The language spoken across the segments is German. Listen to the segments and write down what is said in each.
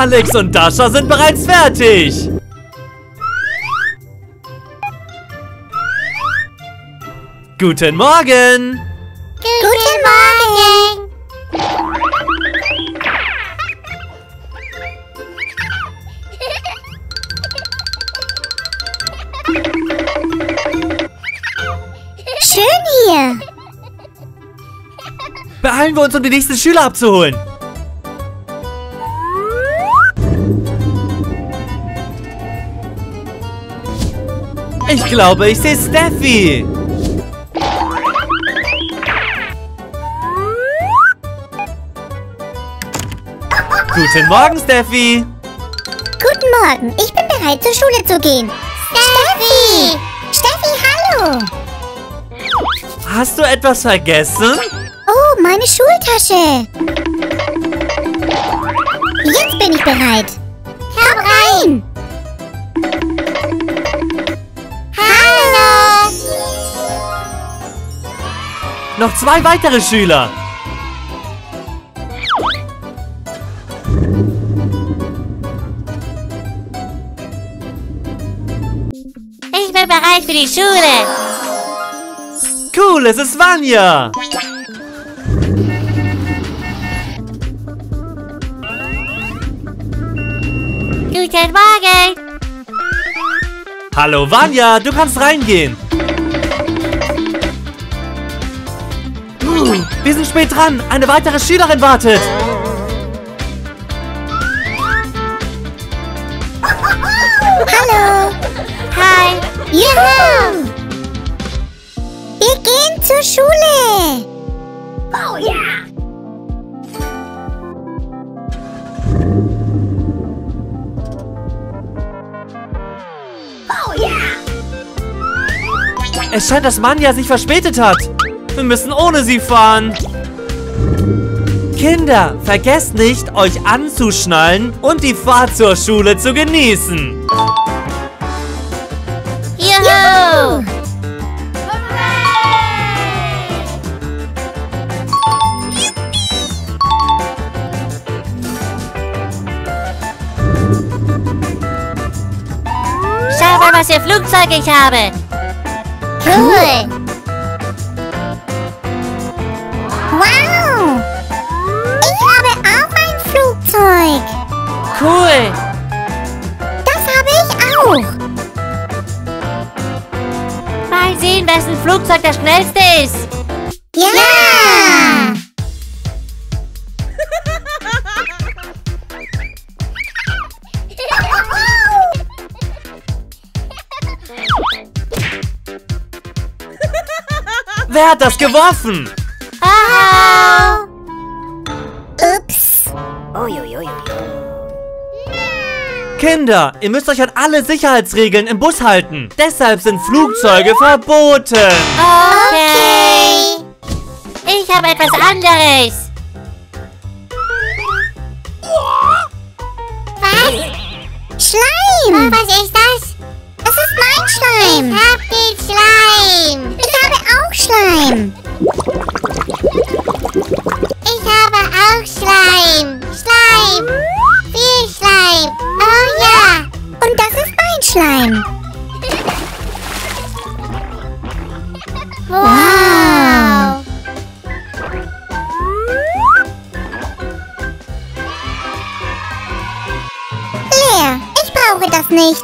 Alex und Dasha sind bereits fertig. Guten Morgen. Guten Morgen. Schön hier. Beeilen wir uns, um die nächsten Schüler abzuholen. Ich glaube, ich sehe Steffi. Guten Morgen, Steffi. Guten Morgen, ich bin bereit, zur Schule zu gehen. Steffi! Steffi, hallo! Hast du etwas vergessen? Oh, meine Schultasche! Jetzt bin ich bereit! Komm rein! Hallo! Noch zwei weitere Schüler! Ich bin bereit für die Schule! Cool, es ist Vania! Guten Morgen! Hallo Vania, du kannst reingehen! Wir sind spät dran, eine weitere Schülerin wartet! Hallo! Hi! Juhu! Wir gehen zur Schule! Oh ja! Oh ja! Es scheint, dass Vania sich verspätet hat. Wir müssen ohne sie fahren. Kinder, vergesst nicht, euch anzuschnallen und die Fahrt zur Schule zu genießen. Juhu! Was für Flugzeug ich habe. Cool. Wow. Ich habe auch ein Flugzeug. Cool. Das habe ich auch. Mal sehen, wessen Flugzeug das schnellste ist. Ja. Yeah. Wer hat das geworfen? Aha! Ups! Uiuiui. Kinder, ihr müsst euch an alle Sicherheitsregeln im Bus halten. Deshalb sind Flugzeuge verboten. Okay. Ich habe etwas anderes. Was? Schleim! Was ist das? Das ist mein Schleim. Ich hab den Schleim. Ich habe auch Schleim. Ich habe auch Schleim. Schleim. Viel Schleim. Oh ja. Und das ist mein Schleim. Wow. Leer. Ich brauche das nicht.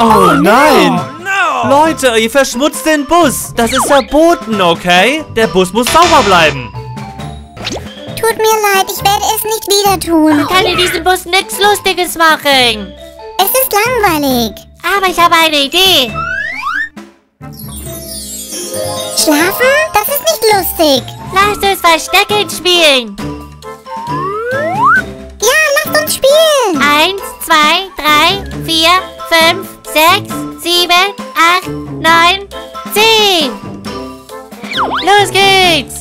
Oh nein! No. Leute, ihr verschmutzt den Bus. Das ist verboten, okay? Der Bus muss sauber bleiben. Tut mir leid, ich werde es nicht wieder tun. Man kann in diesem Bus nichts Lustiges machen. Es ist langweilig. Aber ich habe eine Idee. Schlafen? Das ist nicht lustig. Lasst uns Verstecken spielen. Ja, lasst uns spielen. 1, 2, 3, 4, 5, 6, 7, 8, 9, 10. Los geht's!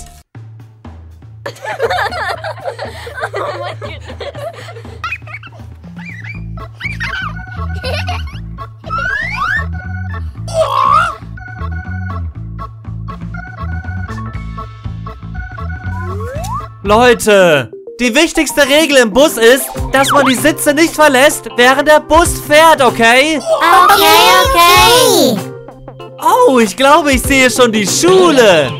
Leute, die wichtigste Regel im Bus ist, dass man die Sitze nicht verlässt, während der Bus fährt, okay? Okay, okay. Oh, ich glaube, ich sehe schon die Schule.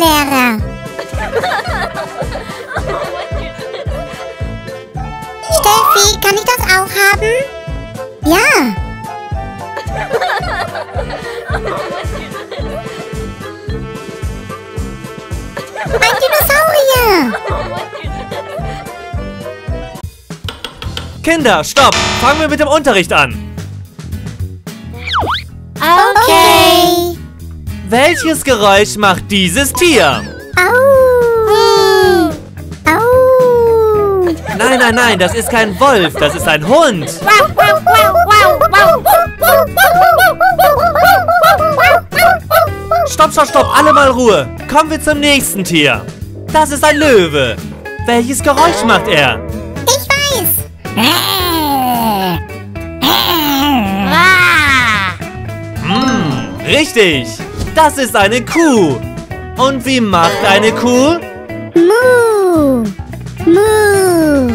Lehrer. Steffi, kann ich das auch haben? Ja. Ein Dinosaurier. Kinder, stopp! Fangen wir mit dem Unterricht an. Okay. Welches Geräusch macht dieses Tier? Au! Au! Nein, nein, nein, das ist kein Wolf, das ist ein Hund. Stopp, stopp, stopp, alle mal Ruhe. Kommen wir zum nächsten Tier. Das ist ein Löwe. Welches Geräusch macht er? Ich weiß. Richtig. Das ist eine Kuh. Und wie macht eine Kuh? Mu. Mu.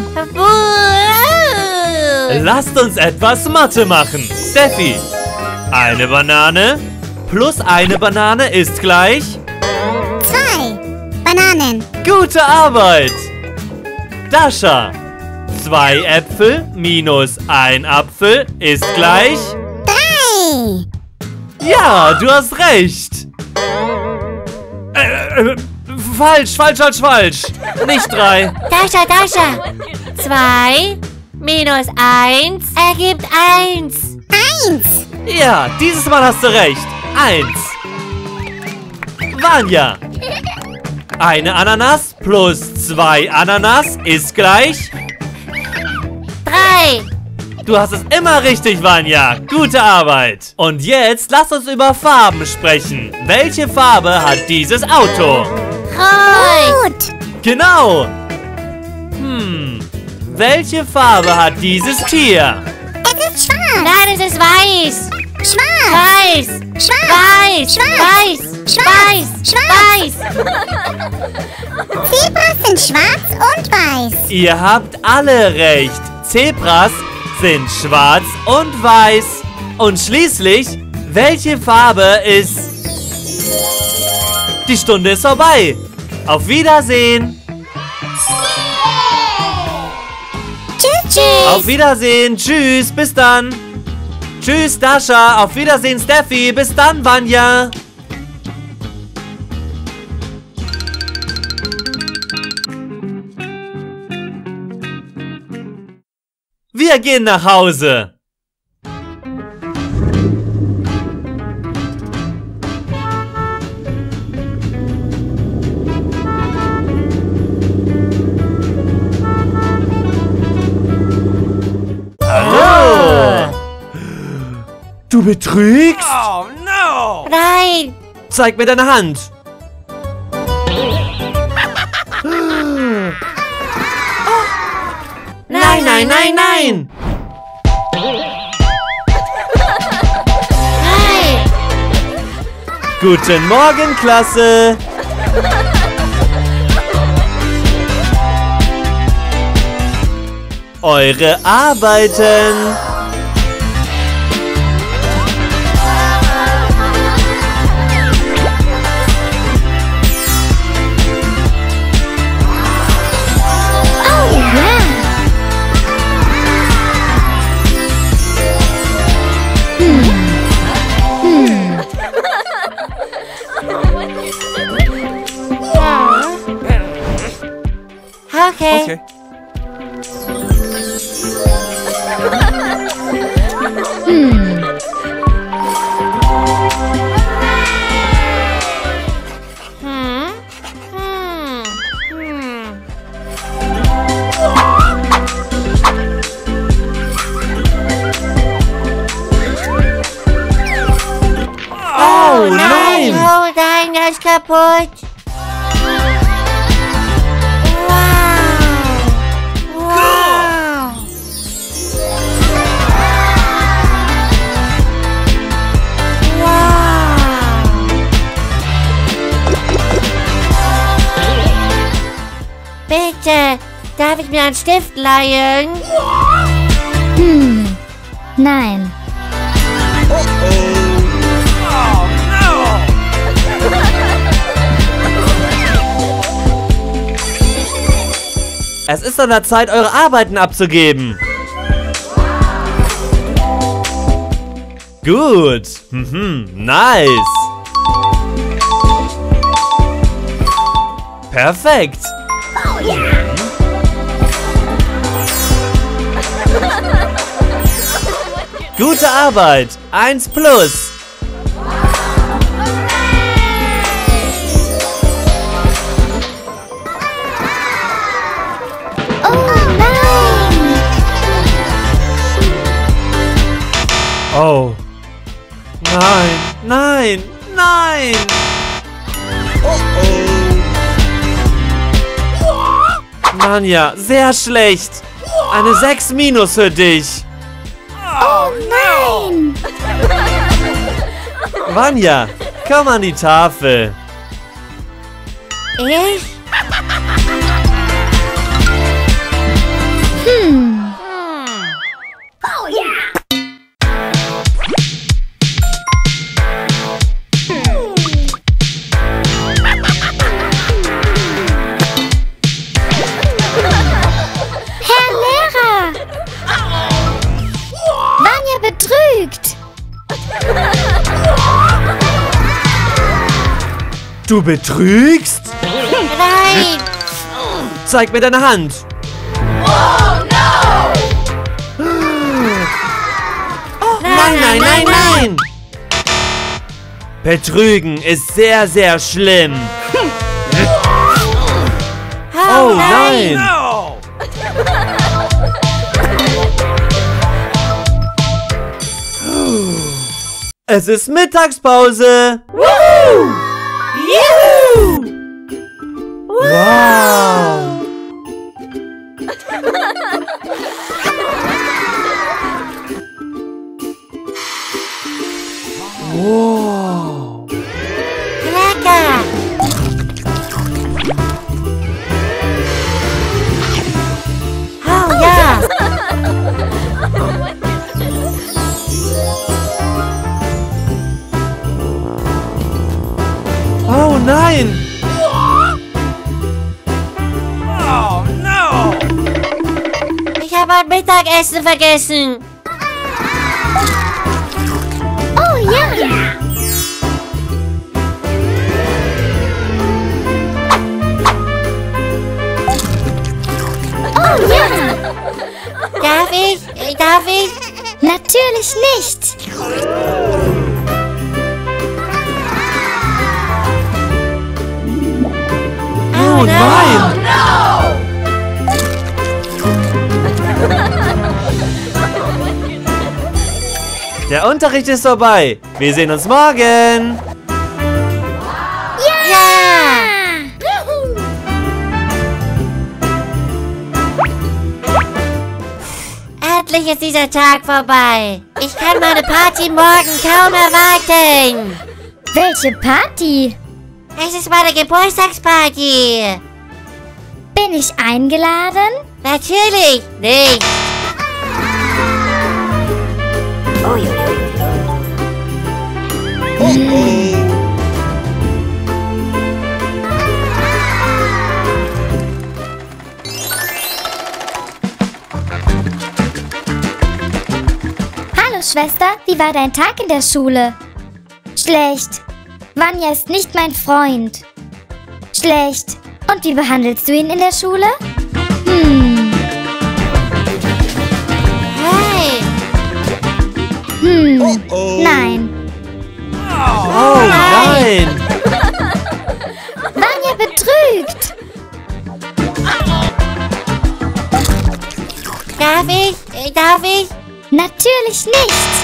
Lasst uns etwas Mathe machen. Steffi, eine Banane plus eine Banane ist gleich... 2 Bananen. Gute Arbeit. Dasha, 2 Äpfel minus 1 Apfel ist gleich... 3. Ja, du hast recht. Falsch, falsch, falsch, falsch. Nicht 3. Dasha, Dasha. 2 minus 1 ergibt 1. 1. Ja, dieses Mal hast du recht. 1. Vania. 1 Ananas plus 2 Ananas ist gleich... 3. Du hast es immer richtig, Vania. Gute Arbeit. Und jetzt lass uns über Farben sprechen. Welche Farbe hat dieses Auto? Rot. Genau. Welche Farbe hat dieses Tier? Es ist schwarz. Nein, es ist weiß. Schwarz. Weiß. Schwarz. Weiß. Schwarz. Weiß. Schwarz. Weiß. Schwarz. Zebras sind schwarz und weiß. Ihr habt alle recht. Zebras sind schwarz und weiß. Und schließlich, welche Farbe ist... Die Stunde ist vorbei. Auf Wiedersehen. Tschüss, tschüss. Auf Wiedersehen. Tschüss, bis dann. Tschüss, Dasha. Auf Wiedersehen, Steffi. Bis dann, Vania. Wir gehen nach Hause. Hallo! Du betrügst? Oh no! Nein! Zeig mir deine Hand. Nein, nein, nein, nein! Hi! Guten Morgen, Klasse! Eure Arbeiten! Okay. Vania ist kaputt. Wow. Wow. Wow. Bitte, darf ich mir einen Stift leihen? Hm, nein. Es ist an der Zeit, eure Arbeiten abzugeben. Gut. Nice. Perfekt. Oh, yeah. Gute Arbeit. 1+. Oh. Nein, nein, nein. Vania, sehr schlecht. Eine 6- für dich. Oh nein. Vania, komm an die Tafel. Ich? Du betrügst? Nein! Zeig mir deine Hand! Oh, no! Oh, nein, nein, nein, nein! Betrügen ist sehr, sehr schlimm! Oh, nein! Es ist Mittagspause! Woohoo! Juhu! Wow! Wow! Lecker! Oh ja! Oh nein! Oh no! Ich habe mein Mittagessen vergessen! Oh ja! Oh ja! Darf ich? Darf ich? Natürlich nicht! Oh nein! Der Unterricht ist vorbei. Wir sehen uns morgen. Ja! Endlich ist dieser Tag vorbei. Ich kann meine Party morgen kaum erwarten. Welche Party? Es ist meine Geburtstagsparty. Bin ich eingeladen? Natürlich nicht. Oh, ja. Hallo Schwester, wie war dein Tag in der Schule? Schlecht. Vania ist nicht mein Freund. Schlecht. Und wie behandelst du ihn in der Schule? Hey. Nein. Oh nein. Vania betrügt. Darf ich? Darf ich? Natürlich nicht.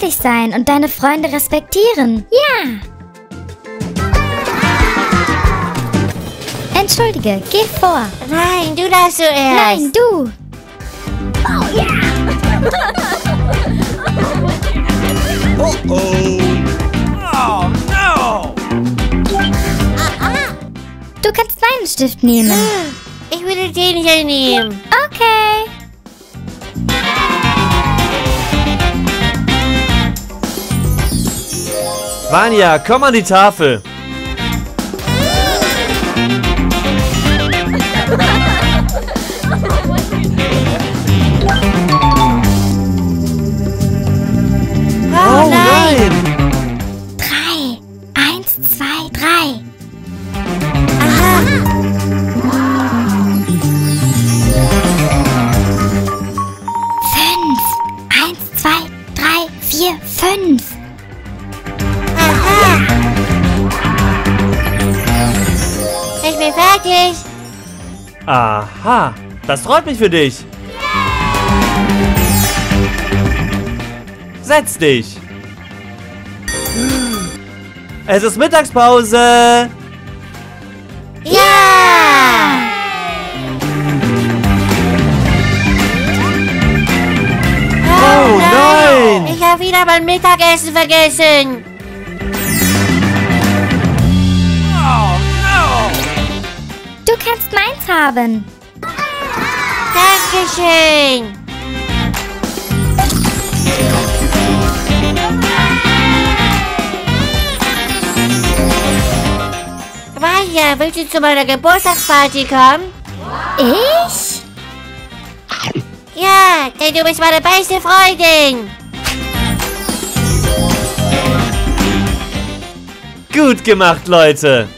freundlich sein und deine Freunde respektieren. Ja! Entschuldige, geh vor. Nein, du darfst zuerst. Nein, du. Oh ja! Oh oh! Oh no! Du kannst meinen Stift nehmen. Ich würde den hier nehmen. Okay. Vania, komm an die Tafel. Fertig. Aha, das freut mich für dich. Setz dich. Es ist Mittagspause. Ja! Oh nein! Ich habe wieder mein Mittagessen vergessen. Du kannst meins haben. Dankeschön. Vania, willst du zu meiner Geburtstagsparty kommen? Ich? Ja, denn du bist meine beste Freundin. Gut gemacht, Leute.